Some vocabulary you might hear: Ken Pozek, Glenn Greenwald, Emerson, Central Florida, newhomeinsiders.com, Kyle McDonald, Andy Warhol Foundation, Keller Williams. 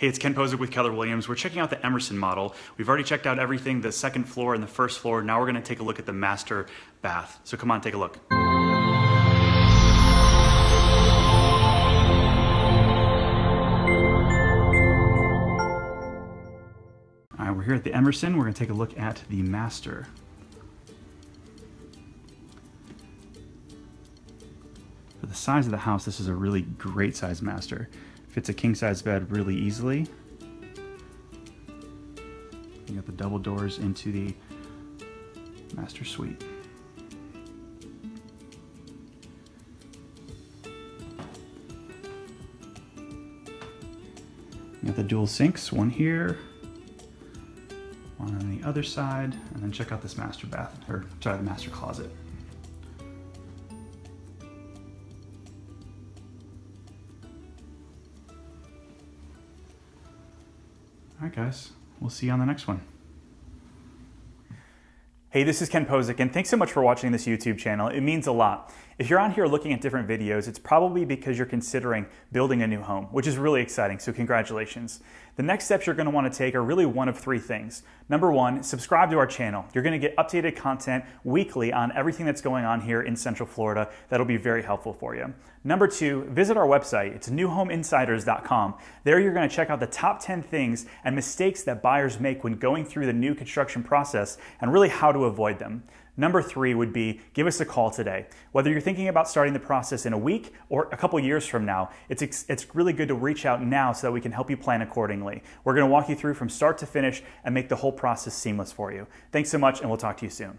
Hey, it's Ken Pozek with Keller Williams. We're checking out the Emerson model. We've already checked out everything, the second floor and the first floor. Now we're gonna take a look at the master bath. So come on, take a look. All right, we're here at the Emerson. We're gonna take a look at the master. For the size of the house, this is a really great size master. Fits a king size bed really easily. You got the double doors into the master suite. You got the dual sinks, one here, one on the other side, and then check out this master bath, or sorry, the master closet. All right, guys, we'll see you on the next one. Hey, this is Ken Pozek, and thanks so much for watching this YouTube channel. It means a lot. If you're on here looking at different videos, it's probably because you're considering building a new home, which is really exciting, so congratulations. The next steps you're gonna wanna take are really one of three things. Number one, subscribe to our channel. You're gonna get updated content weekly on everything that's going on here in Central Florida. That'll be very helpful for you. Number two, visit our website. It's newhomeinsiders.com. There you're gonna check out the top 10 things and mistakes that buyers make when going through the new construction process and really how to avoid them. Number three would be give us a call today. Whether you're thinking about starting the process in a week or a couple years from now, it's really good to reach out now so that we can help you plan accordingly. We're gonna walk you through from start to finish and make the whole process seamless for you. Thanks so much, and we'll talk to you soon.